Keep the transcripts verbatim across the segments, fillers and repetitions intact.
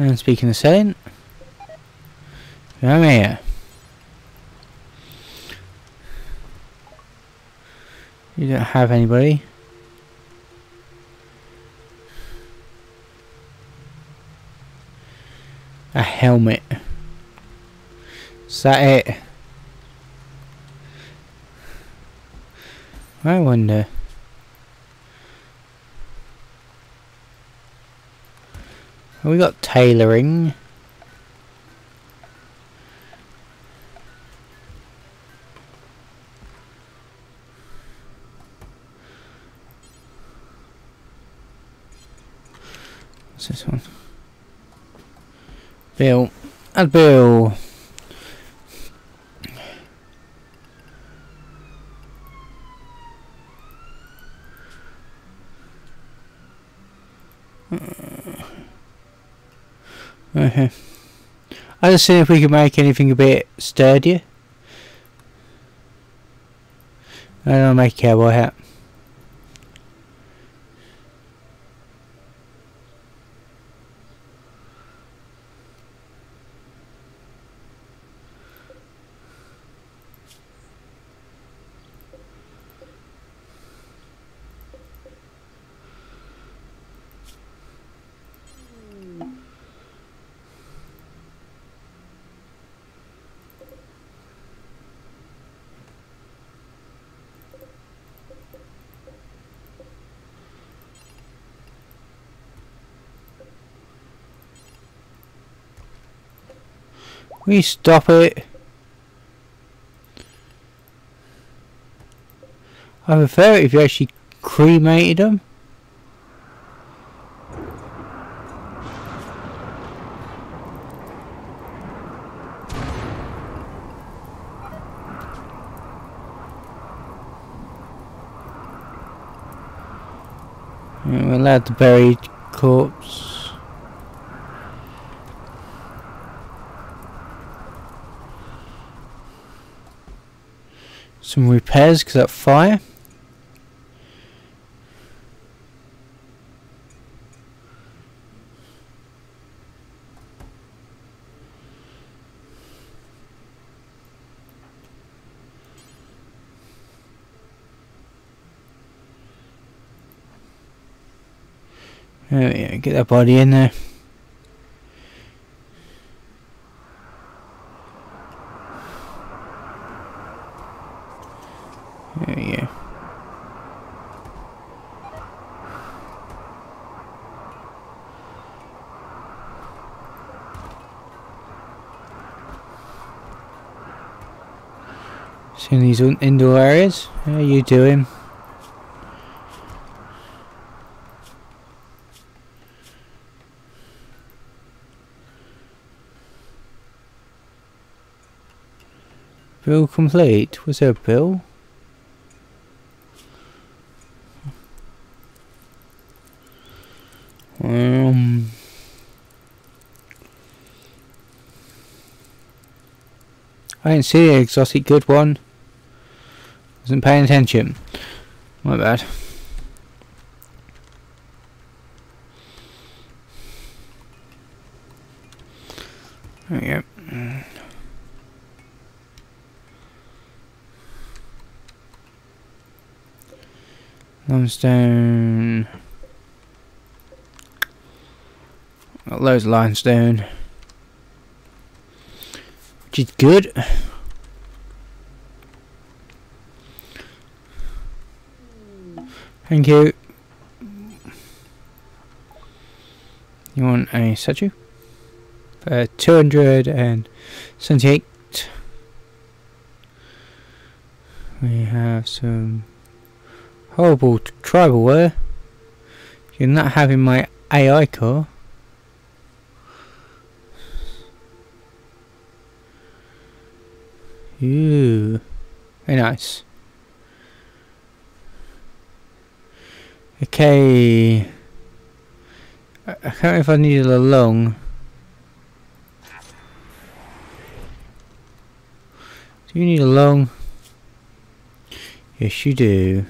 And speaking of selling, I'm here. You don't have anybody. A helmet. Is that it? I wonder. We got tailoring. What's this one? Bill. And Bill. Okay. I just see if we can make anything a bit sturdier. I don't make a cowboy hat. We stop it. I prefer it if you actually cremated them. We're allowed to bury corpse. Some repairs because that fire. Oh yeah, get that body in there. In these indoor areas, how are you doing? Bill complete. Was there a bill? Um. I didn't see an exotic good one. Wasn't paying attention. My bad. There we go. Limestone. Got loads of limestone. Which is good. Thank you. You want a statue? For two hundred seventy-eight. We have some horrible tribal wear. You're not having my A I core. Ooh. Very nice. Okay, I can't remember if I needed a long. Do you need a long? Yes, you do.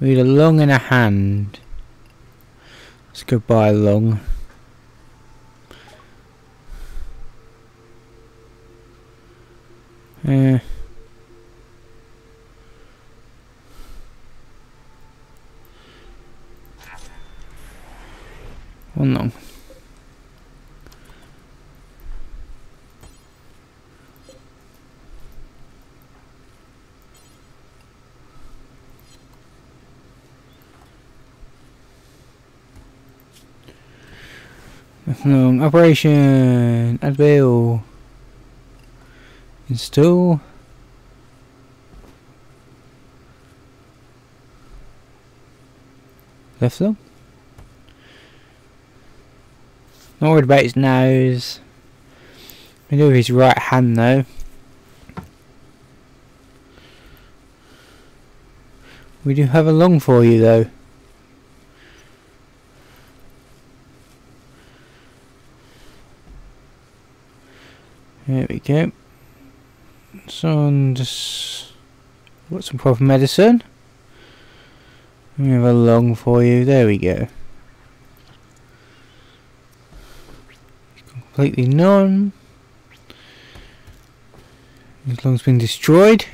We need a long and a hand. Let's go buy a long. Eh. Well, no. Um, operation Advil. Install. Left them. Not worried about his nose. We do with his right hand though. We do have a lung for you though. There we go. Someone just got some proper medicine. We have a lung for you. There we go. Completely numb. His lung's been destroyed.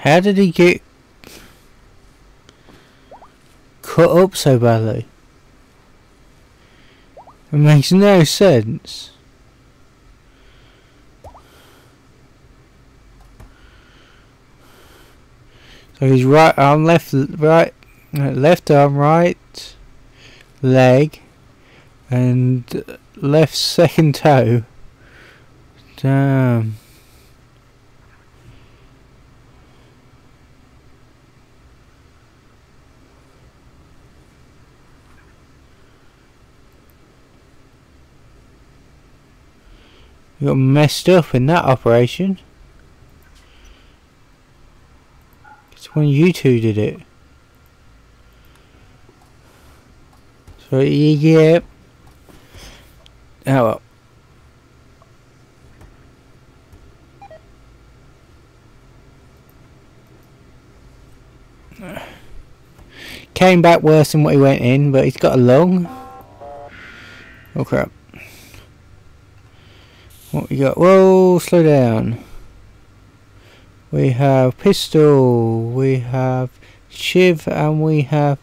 How did he get cut up so badly? It makes no sense. So his right arm, left, right, left arm, right leg, and left second toe. Damn. You got messed up in that operation. It's when you two did it. So yeah. Oh well. Came back worse than what he went in, but he's got a lung. Oh crap. What we got? Whoa, slow down. We have pistol, we have shiv, and we have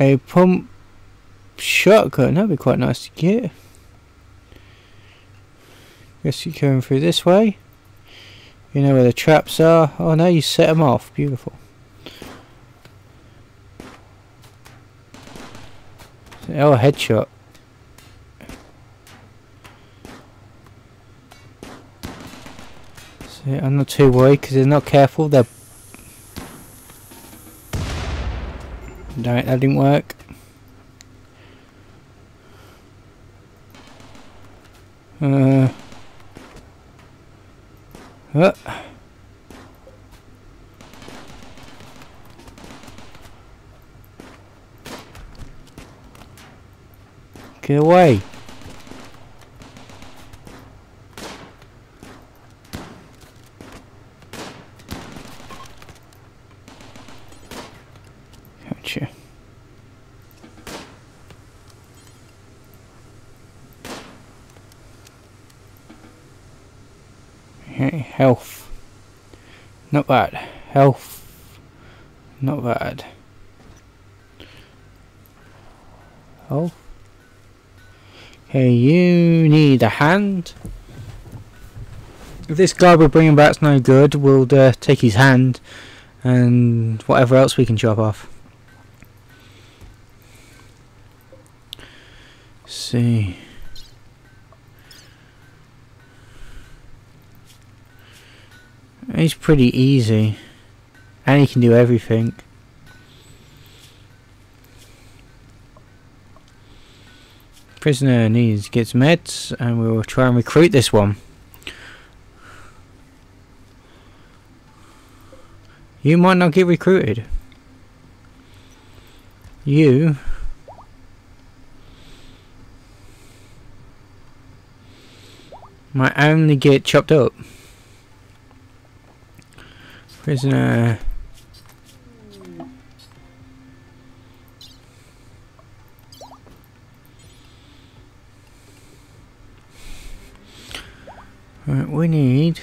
a pump shotgun. That'd be quite nice to get. Guess you're going through this way. You know where the traps are. Oh no, you set them off. Beautiful. Oh, headshot. Yeah, I'm not too worried because they're not careful. They're. Damn it, that didn't work. Uh. Uh. Get away. Health, not bad. Health, not bad. Health. Okay, you need a hand. If this guy we're bringing back's no good, we'll uh, take his hand and whatever else we can chop off. Let's see. He's pretty easy, and he can do everything. Prisoner needs gets meds, and we will try and recruit this one. You might not get recruited. You. Might only get chopped up. Prisoner Right, we need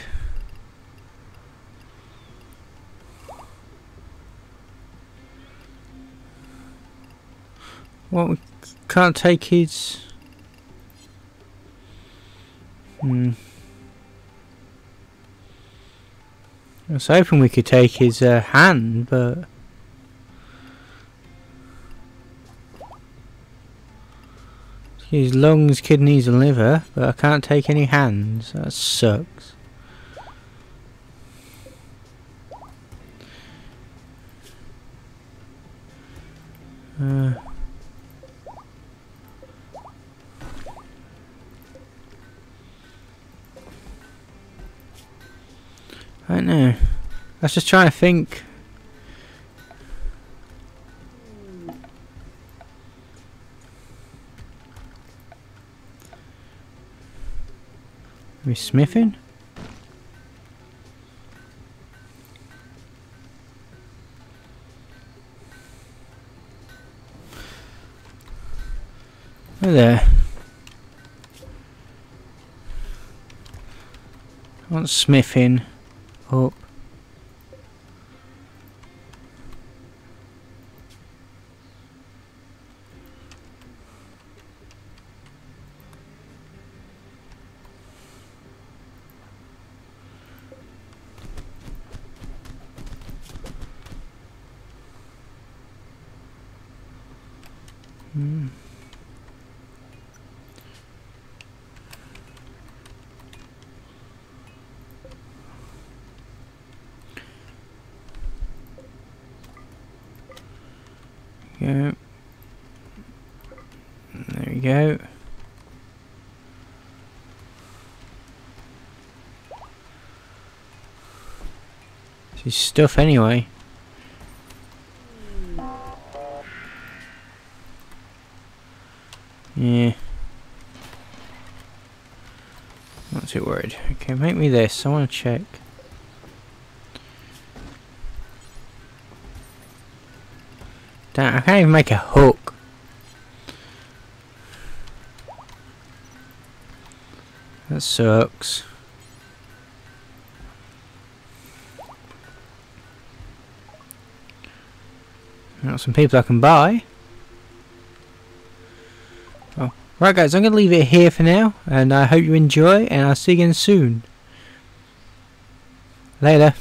well we can't take his hmm I was hoping we could take his uh, hand, but his lungs, kidneys and liver, but I can't take any hands. That sucks. Uh. I don't know. Let's just try and think. Are we sniffing? Hey there. I want sniffing. Up. Hmm. There we go. It's his stuff anyway. Yeah. Not too worried. Okay, make me this. I want to check. Damn, I can't even make a hook. That sucks. Got some people I can buy. Oh. Right guys, I'm going to leave it here for now, and I hope you enjoy, and I'll see you again soon. Later.